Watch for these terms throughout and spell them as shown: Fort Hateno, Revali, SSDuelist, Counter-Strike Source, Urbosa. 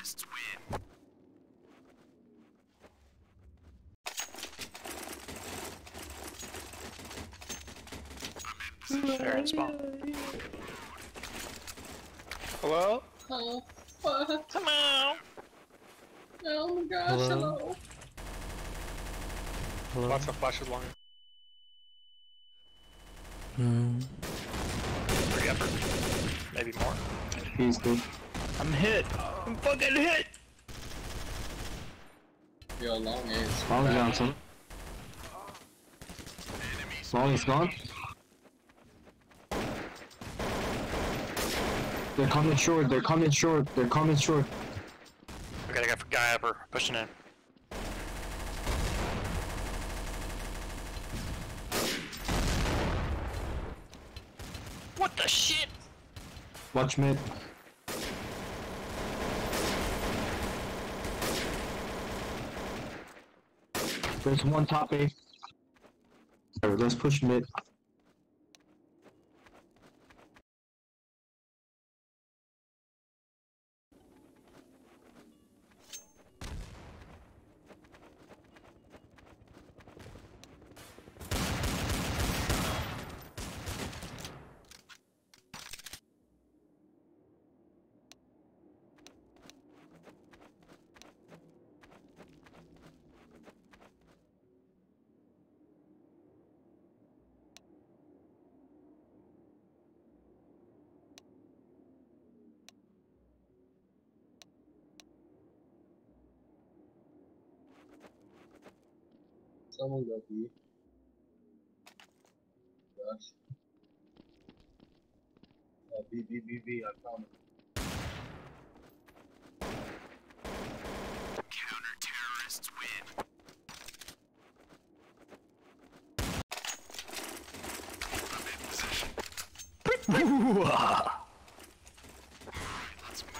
Duelists win. Sharon spawn. Hello? Hello. Hello. Oh my gosh, hello. Hello. Lots of flashes longer. Hmm. Pretty effort. Maybe more. He's good. I'm hit. I'm fucking hit. Yo, long is. Long Johnson. Long is gone. They're coming short, they're coming short, they're coming short. Okay, I got a guy upper, pushing in. What the shit? Watch mid. There's one top A. Alright, let's push mid. Someone got me. Gosh. Oh, B, I found it. Counter-terrorists win. I'm in position. Alright, let's move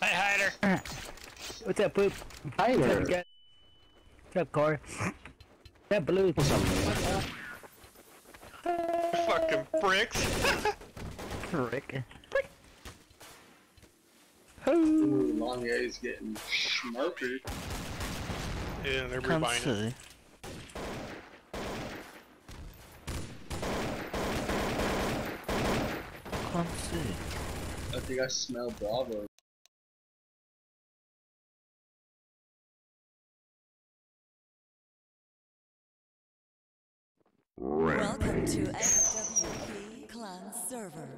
out. Hi, Hider. What's up, poop? Hider. What's up, Corey? That blue. What's up? Fucking pricks. Prick. Prick. Ooh, long A's getting smothered. Yeah, they're rebinding. Come see. I think I smell Bravo. Welcome to SWP Clan Server.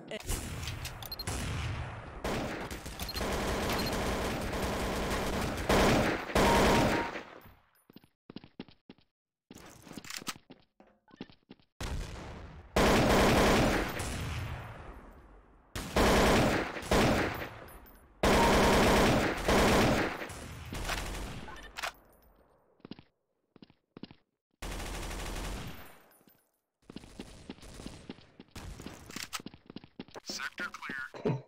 Sector clear. Oh.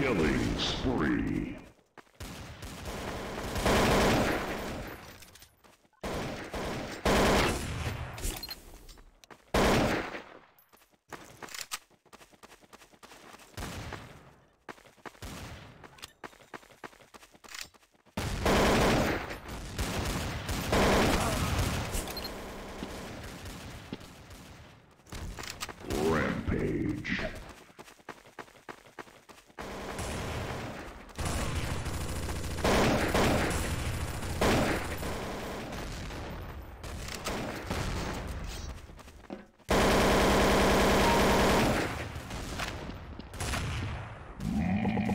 Killing spree. Rampage.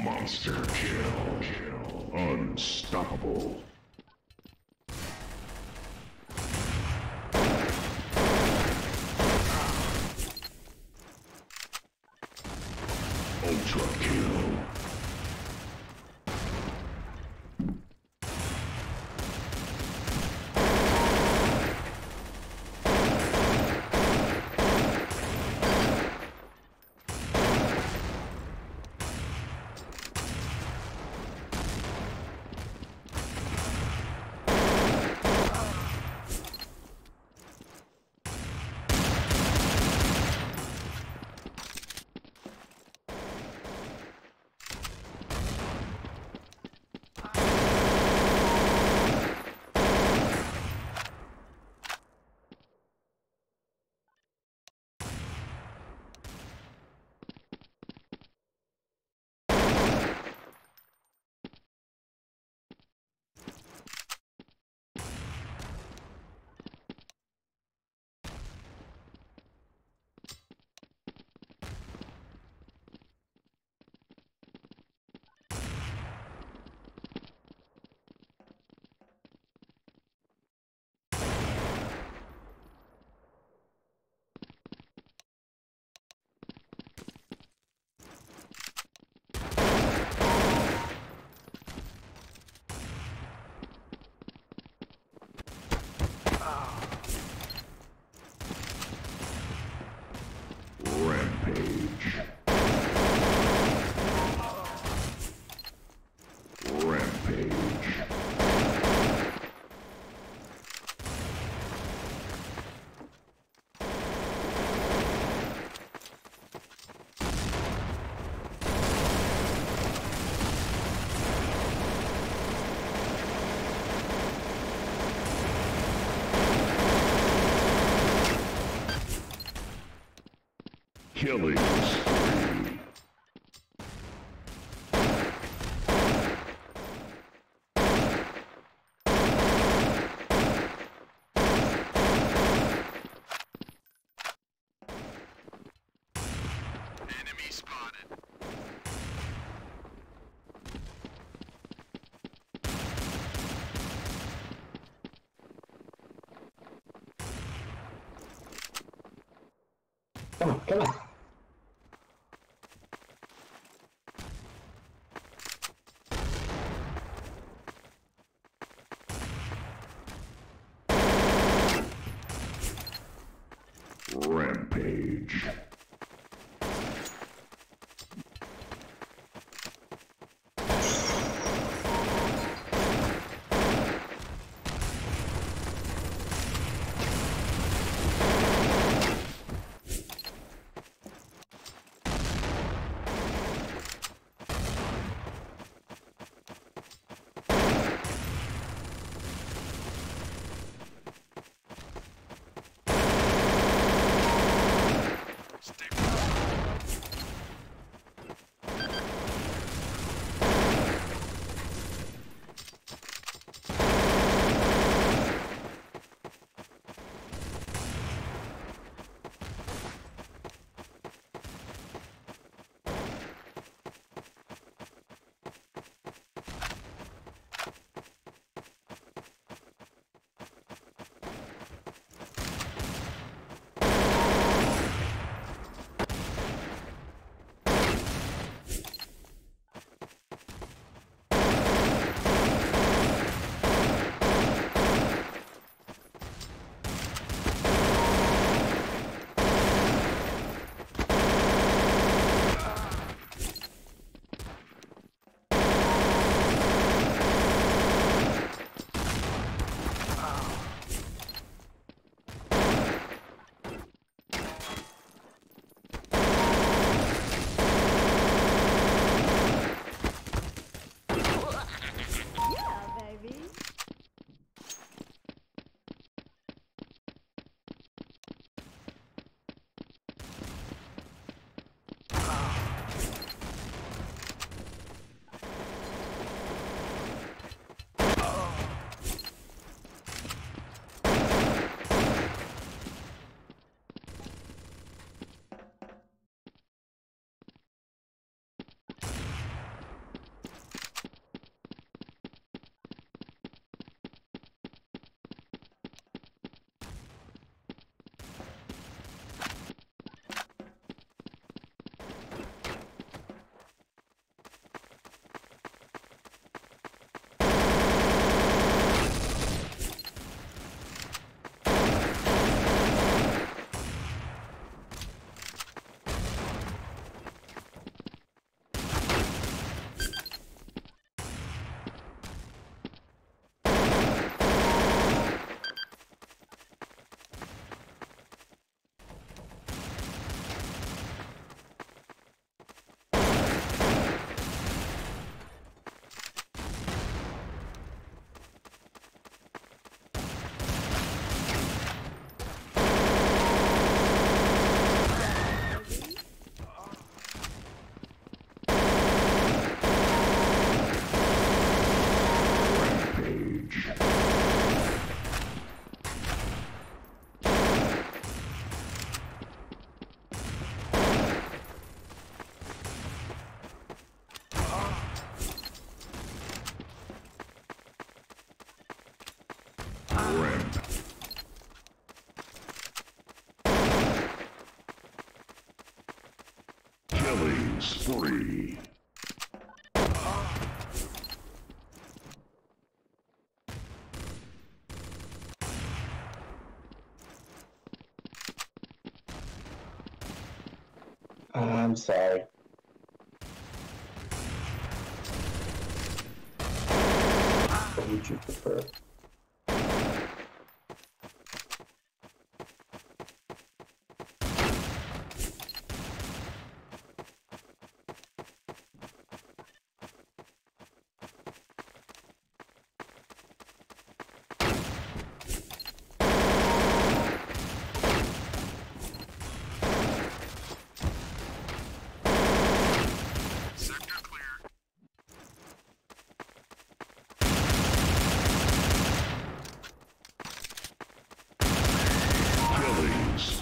Monster kill. Unstoppable. Ultra kill. Killing spree. Enemy spotted. Come on. Rampage. I'm sorry. What would you prefer?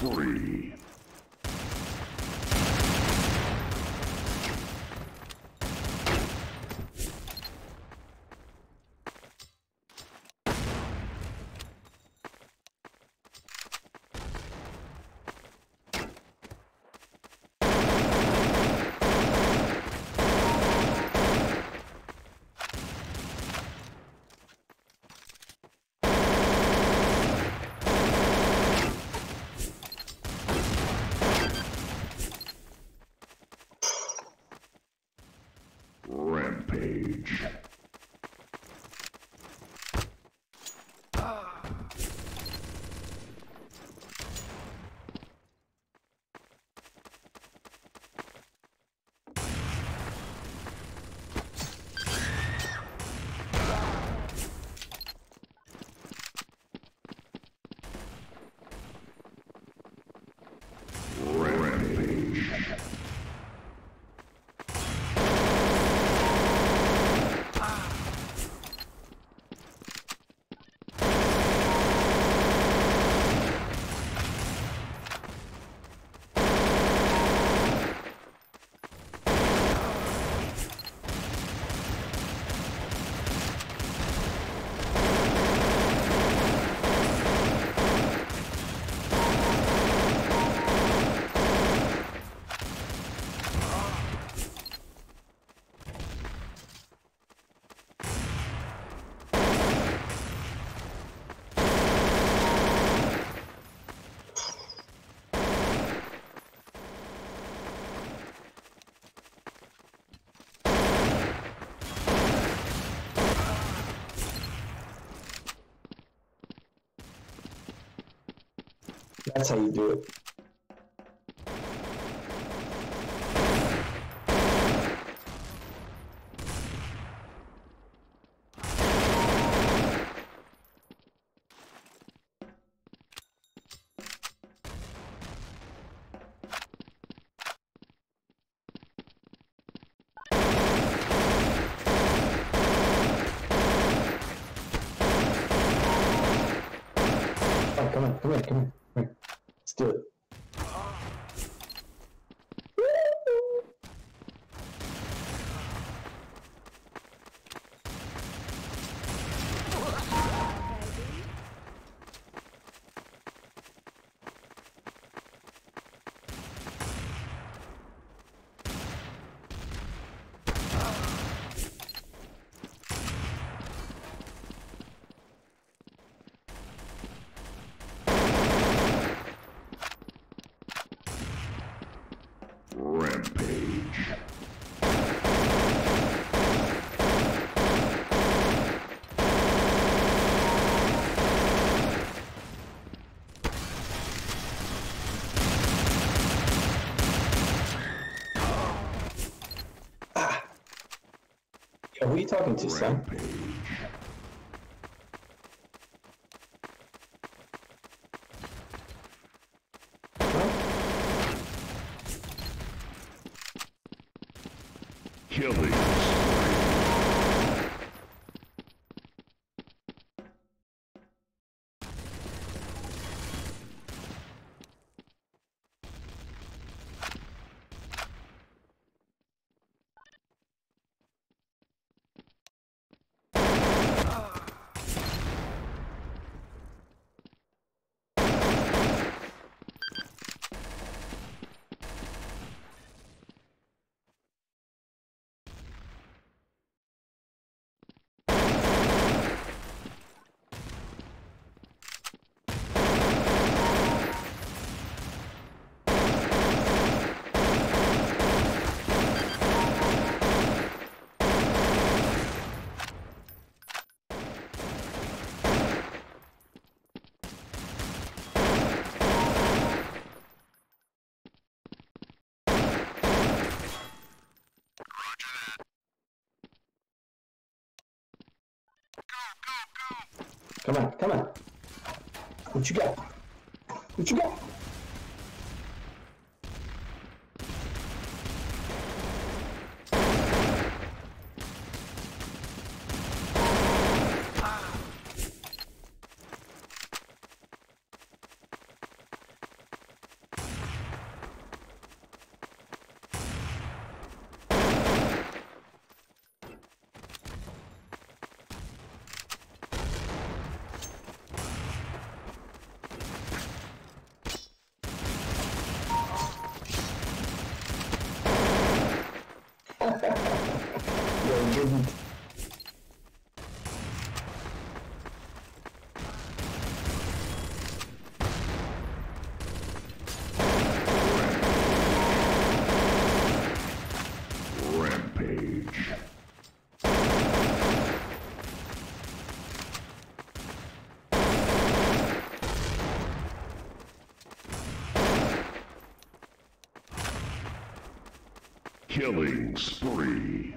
Free. Rampage. That's how you do it. Oh, come on, come on, come on. Let's do it. Who are you talking to, son? Huh? Killing. Come on, come on. What you got? What you got? Killing spree.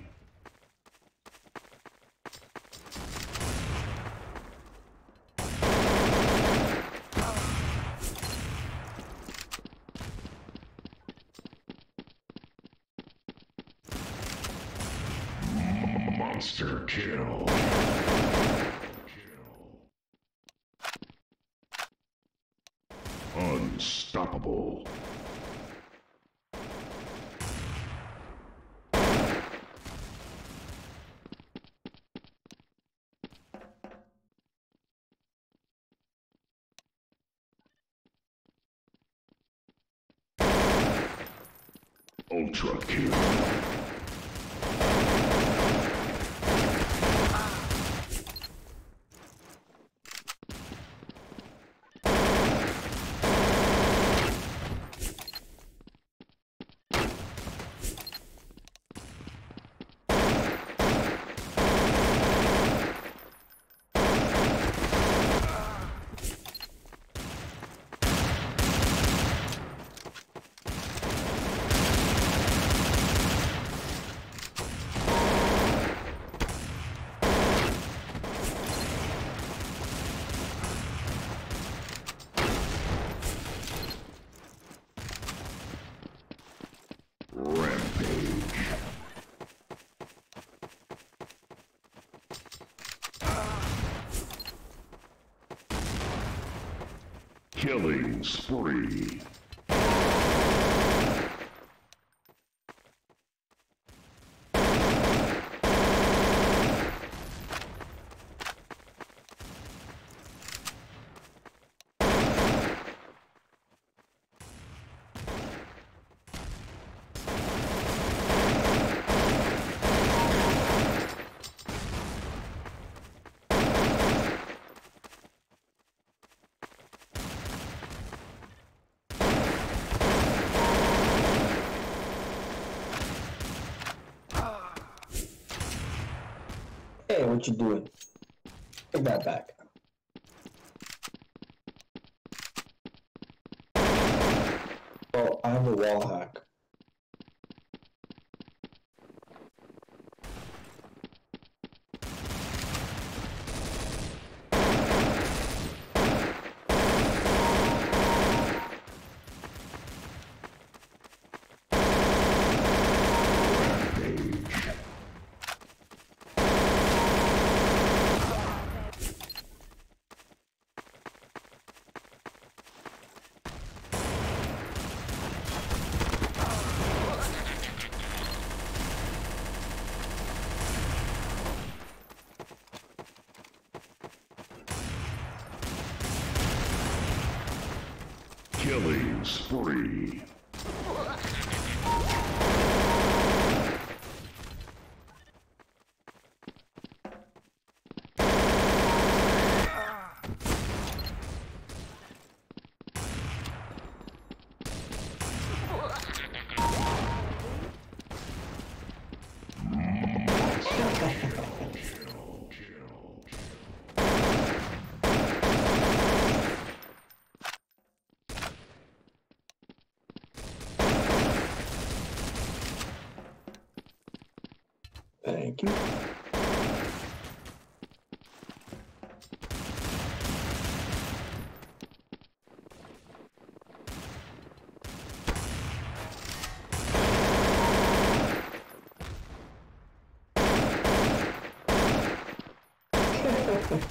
Monster kill. Unstoppable. Ultra kill. Killing spree. Hey, what you doing? Take that back. Oh, I have a wall hack. Killing spree. Thank you. Killing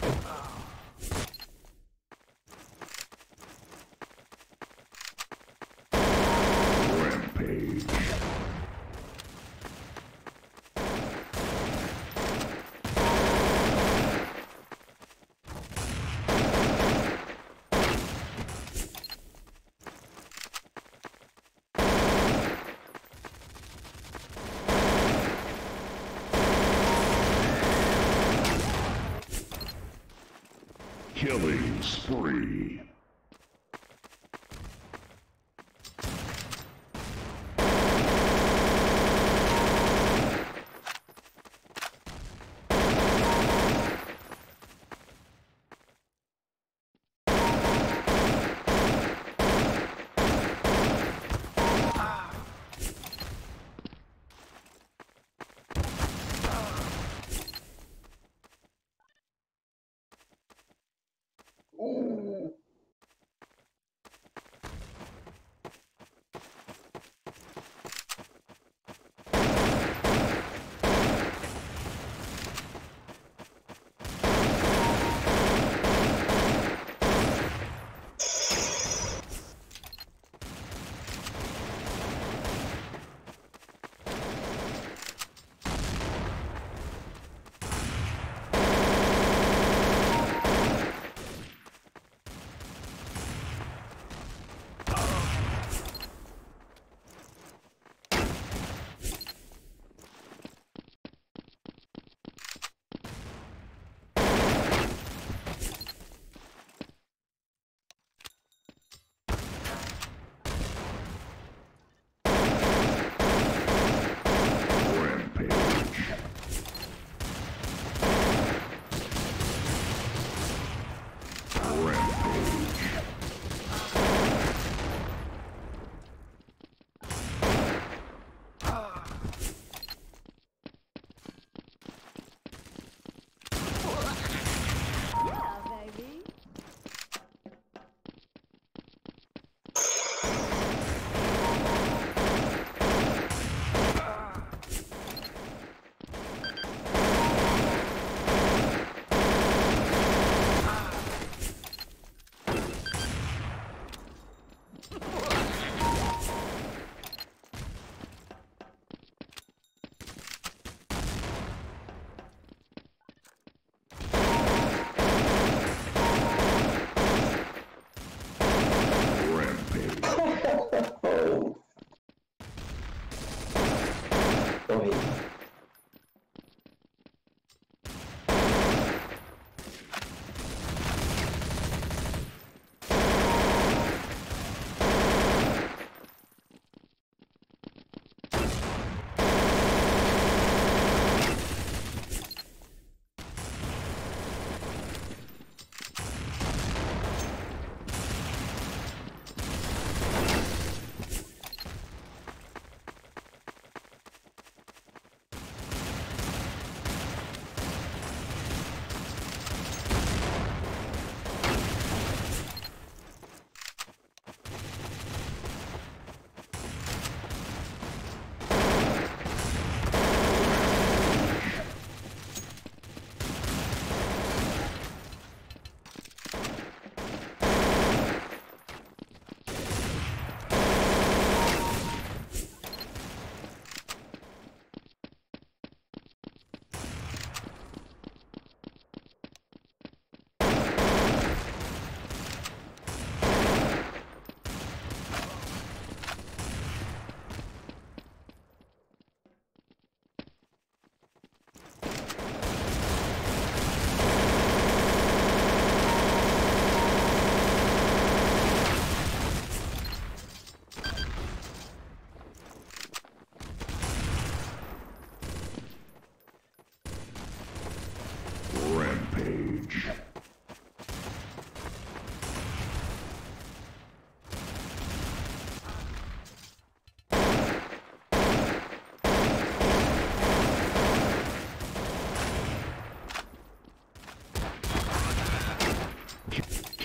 spree.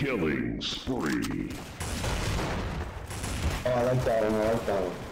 Killing spree. Oh, I like that one.